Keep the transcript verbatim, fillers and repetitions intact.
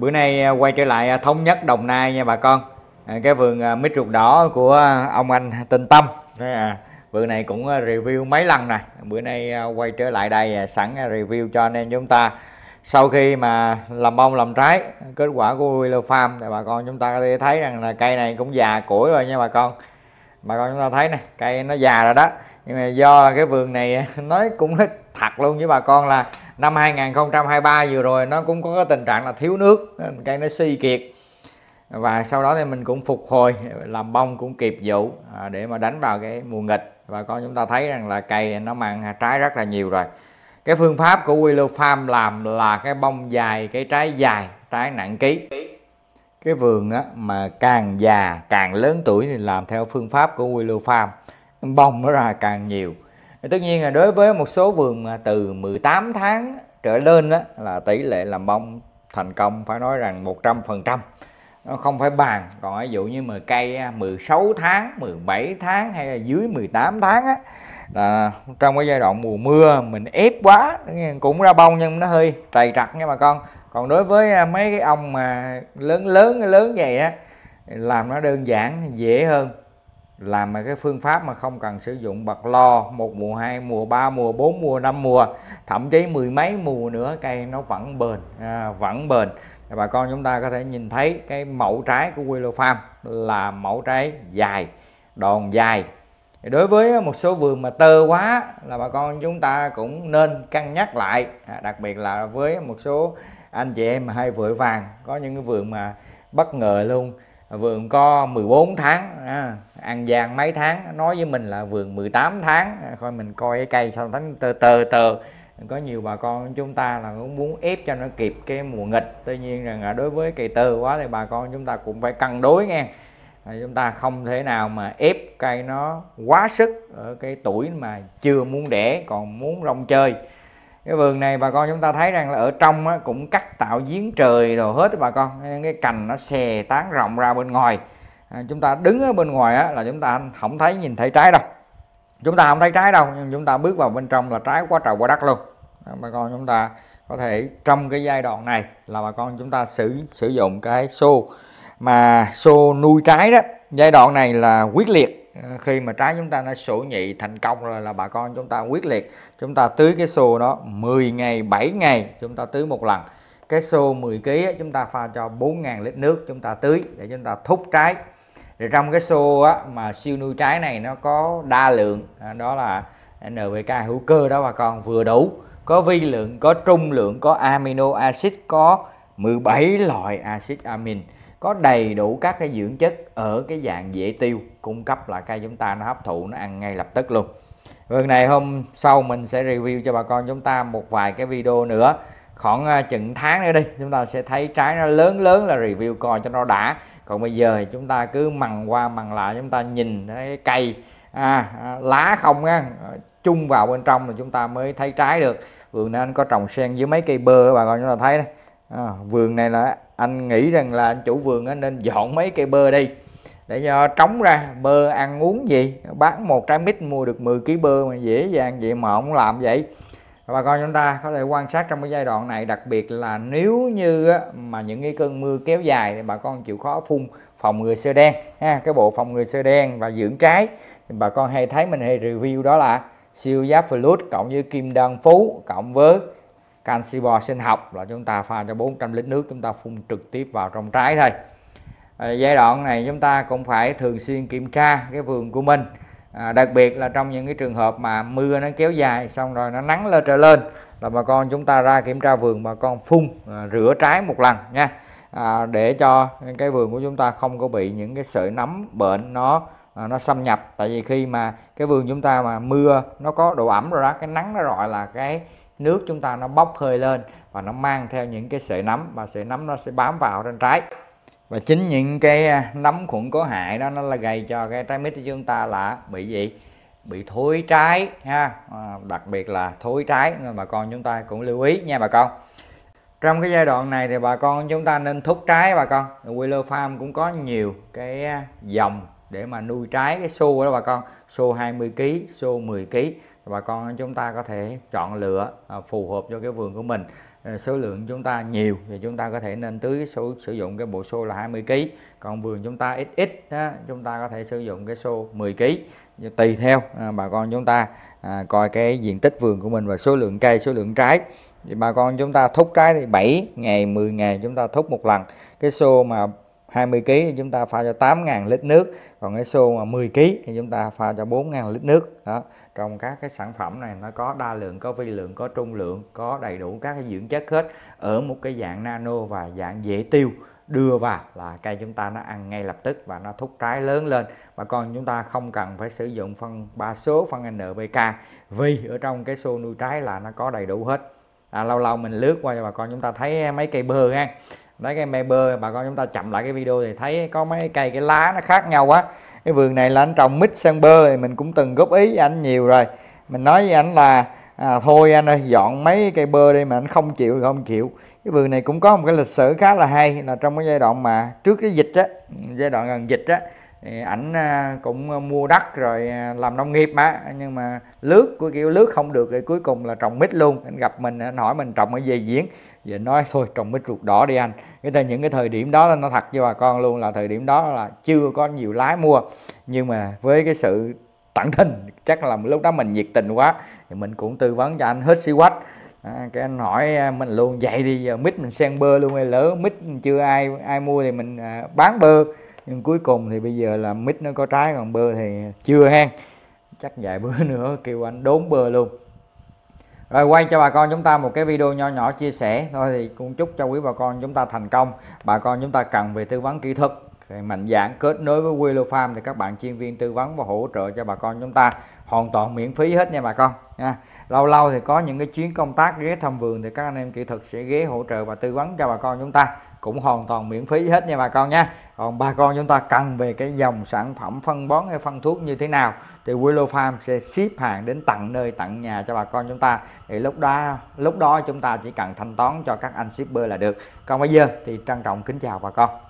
Bữa nay quay trở lại Thống Nhất Đồng Nai nha bà con. Cái vườn mít ruột đỏ của ông anh Tình Tâm, vườn này cũng review mấy lần nè. Bữa nay quay trở lại đây sẵn review cho anh em chúng ta. Sau khi mà làm bông làm trái, kết quả của Willow Farm thì bà con chúng ta có thể thấy rằng là cây này cũng già củi rồi nha bà con. Bà con chúng ta thấy nè, cây nó già rồi đó. Nhưng mà do cái vườn này nói cũng thật luôn với bà con là năm hai không hai ba vừa rồi nó cũng có cái tình trạng là thiếu nước, cây nó suy kiệt. Và sau đó thì mình cũng phục hồi làm bông cũng kịp vụ để mà đánh vào cái mùa nghịch. Bà con chúng ta thấy rằng là cây nó mang trái rất là nhiều rồi. Cái phương pháp của Willow Farm làm là cái bông dài, cái trái dài, trái nặng ký. Cái vườn á, mà càng già, càng lớn tuổi thì làm theo phương pháp của Willow Farm, bông nó ra càng nhiều. Tất nhiên là đối với một số vườn mà từ mười tám tháng trở lên á, là tỷ lệ làm bông thành công phải nói rằng một trăm phần trăm. Nó không phải bàn. Còn ví dụ như mà cây mười sáu tháng, mười bảy tháng hay là dưới mười tám tháng á, là trong cái giai đoạn mùa mưa mình ép quá cũng ra bông nhưng nó hơi trầy trặt nha bà con. Còn đối với mấy cái ông mà lớn lớn lớn vậy á, làm nó đơn giản dễ hơn. Làm cái phương pháp mà không cần sử dụng bật lo một mùa, hai mùa, ba mùa, bốn mùa, năm mùa, thậm chí mười mấy mùa nữa cây nó vẫn bền, à, vẫn bền. Bà con chúng ta có thể nhìn thấy cái mẫu trái của Willow Farm là mẫu trái dài, đòn dài. Đối với một số vườn mà tơ quá là bà con chúng ta cũng nên cân nhắc lại, à, đặc biệt là với một số anh chị em mà hay vội vàng. Có những cái vườn mà bất ngờ luôn, vườn có mười bốn tháng, à, ăn vàng mấy tháng, nói với mình là vườn mười tám tháng, à, coi mình coi cái cây sao thấy tơ tơ tơ. Có nhiều bà con chúng ta là cũng muốn ép cho nó kịp cái mùa nghịch. Tuy nhiên rằng là đối với cây tơ quá thì bà con chúng ta cũng phải cân đối nghe. À, chúng ta không thể nào mà ép cây nó quá sức ở cái tuổi mà chưa muốn đẻ còn muốn rong chơi. Cái vườn này bà con chúng ta thấy rằng là ở trong á, cũng cắt tạo giếng trời đồ hết bà con. Cái cành nó xè tán rộng ra bên ngoài. À, chúng ta đứng ở bên ngoài á, là chúng ta không thấy nhìn thấy trái đâu. Chúng ta không thấy trái đâu nhưng chúng ta bước vào bên trong là trái quá trời quá đất luôn. À, bà con chúng ta có thể trong cái giai đoạn này là bà con chúng ta sử sử dụng cái xô mà xô nuôi trái đó. Giai đoạn này là quyết liệt. Khi mà trái chúng ta đã sổ nhị thành công rồi là bà con chúng ta quyết liệt. Chúng ta tưới cái xô đó mười ngày, bảy ngày chúng ta tưới một lần. Cái xô mười ký chúng ta pha cho bốn nghìn lít nước chúng ta tưới để chúng ta thúc trái. Thì trong cái xô á, mà siêu nuôi trái này nó có đa lượng, đó là en pê ca hữu cơ đó bà con, vừa đủ. Có vi lượng, có trung lượng, có amino acid, có mười bảy loại axit amin. Có đầy đủ các cái dưỡng chất ở cái dạng dễ tiêu, cung cấp là cây chúng ta nó hấp thụ, nó ăn ngay lập tức luôn. Vườn này hôm sau mình sẽ review cho bà con chúng ta một vài cái video nữa. Khoảng chừng tháng nữa đi, chúng ta sẽ thấy trái nó lớn lớn là review coi cho nó đã. Còn bây giờ chúng ta cứ mằn qua mằn lại, chúng ta nhìn thấy cây à, lá không á, chung vào bên trong là chúng ta mới thấy trái được. Vườn này anh có trồng sen với mấy cây bơ bà con chúng ta thấy đây. À, vườn này là anh nghĩ rằng là anh chủ vườn á, nên dọn mấy cây bơ đi để cho trống ra bơ ăn uống gì. Bán một trái mít mua được mười ký bơ mà dễ dàng vậy mà không làm vậy. Bà con chúng ta có thể quan sát trong cái giai đoạn này, đặc biệt là nếu như á, mà những cái cơn mưa kéo dài thì bà con chịu khó phun phòng ngừa sơ đen ha. Cái bộ phòng ngừa sơ đen và dưỡng trái thì bà con hay thấy mình hay review đó là siêu giáp fluid cộng với kim đơn phú cộng với canxi bò sinh học, là chúng ta pha cho bốn trăm lít nước chúng ta phun trực tiếp vào trong trái thôi. À, giai đoạn này chúng ta cũng phải thường xuyên kiểm tra cái vườn của mình, à, đặc biệt là trong những cái trường hợp mà mưa nó kéo dài xong rồi nó nắng lên trở lên là bà con chúng ta ra kiểm tra vườn, bà con phun à, rửa trái một lần nha, à, để cho cái vườn của chúng ta không có bị những cái sợi nấm bệnh nó à, nó xâm nhập. Tại vì khi mà cái vườn chúng ta mà mưa nó có độ ẩm rồi đó, cái nắng nó rọi là cái nước chúng ta nó bốc hơi lên và nó mang theo những cái sợi nấm, và sợi nấm nó sẽ bám vào trên trái. Và chính những cái nấm khuẩn có hại đó nó là gây cho cái trái mít của chúng ta là bị gì? Bị thối trái ha, à, đặc biệt là thối trái nên bà con chúng ta cũng lưu ý nha bà con. Trong cái giai đoạn này thì bà con chúng ta nên thúc trái bà con. Willow Farm cũng có nhiều cái dòng để mà nuôi trái, cái xô đó bà con, xô hai mươi ký, xô mười ký. Bà con chúng ta có thể chọn lựa phù hợp cho cái vườn của mình. số lượng chúng ta nhiều thì chúng ta có thể nên tưới số sử dụng cái bộ xô là hai mươi ki lô gam, còn vườn chúng ta ít ít đó, chúng ta có thể sử dụng cái xô mười ki lô gam, tùy theo à, bà con chúng ta à, coi cái diện tích vườn của mình và số lượng cây, số lượng trái. Thì bà con chúng ta thúc trái thì bảy ngày, mười ngày chúng ta thúc một lần. Cái xô mà hai mươi ki lô gam thì chúng ta pha cho tám nghìn lít nước, còn cái xô mà mười ki lô gam thì chúng ta pha cho bốn nghìn lít nước. Đó, trong các cái sản phẩm này nó có đa lượng, có vi lượng, có trung lượng, có đầy đủ các cái dưỡng chất hết ở một cái dạng nano và dạng dễ tiêu, đưa vào là cây chúng ta nó ăn ngay lập tức và nó thúc trái lớn lên. Bà con chúng ta không cần phải sử dụng phân ba số, phân en pê ca, vì ở trong cái xô nuôi trái là nó có đầy đủ hết. À, lâu lâu mình lướt qua cho bà con chúng ta thấy mấy cây bơ ha. Đấy, cây me bơ bà con chúng ta chậm lại cái video thì thấy có mấy cây cái lá nó khác nhau quá. Cái vườn này là anh trồng mít sơn bơ thì mình cũng từng góp ý anh nhiều rồi. Mình nói với anh là à, thôi anh ơi dọn mấy cây bơ đi, mà anh không chịu thì không chịu. Cái vườn này cũng có một cái lịch sử khá là hay, là trong cái giai đoạn mà trước cái dịch á, giai đoạn gần dịch á, thì ảnh cũng mua đất rồi làm nông nghiệp mà, nhưng mà lướt của kiểu lướt không được thì cuối cùng là trồng mít luôn. Anh gặp mình anh hỏi mình trồng ở về diễn, vậy nói thôi trồng mít ruột đỏ đi anh. Cái thời những cái thời điểm đó nó thật với bà con luôn là thời điểm đó là chưa có nhiều lái mua, nhưng mà với cái sự tận tình, chắc là lúc đó mình nhiệt tình quá thì mình cũng tư vấn cho anh hết xí quách. À, cái anh hỏi mình luôn vậy thì giờ mít mình sang bơ luôn, hay lỡ mít chưa ai ai mua thì mình à, bán bơ. Nhưng cuối cùng thì bây giờ là mít nó có trái còn bơ thì chưa hen, chắc vài bữa nữa kêu anh đốn bơ luôn. Rồi quay cho bà con chúng ta một cái video nho nhỏ chia sẻ thôi, thì cũng chúc cho quý bà con chúng ta thành công. Bà con chúng ta cần về tư vấn kỹ thuật thì mạnh dạn kết nối với Willow Farm, thì các bạn chuyên viên tư vấn và hỗ trợ cho bà con chúng ta hoàn toàn miễn phí hết nha bà con nha. Lâu lâu thì có những cái chuyến công tác ghé thăm vườn thì các anh em kỹ thuật sẽ ghé hỗ trợ và tư vấn cho bà con chúng ta, cũng hoàn toàn miễn phí hết nha bà con nha. Còn bà con chúng ta cần về cái dòng sản phẩm phân bón hay phân thuốc như thế nào thì Willow Farm sẽ ship hàng đến tận nơi tận nhà cho bà con chúng ta, thì lúc đó lúc đó chúng ta chỉ cần thanh toán cho các anh shipper là được. Còn bây giờ thì trân trọng kính chào bà con.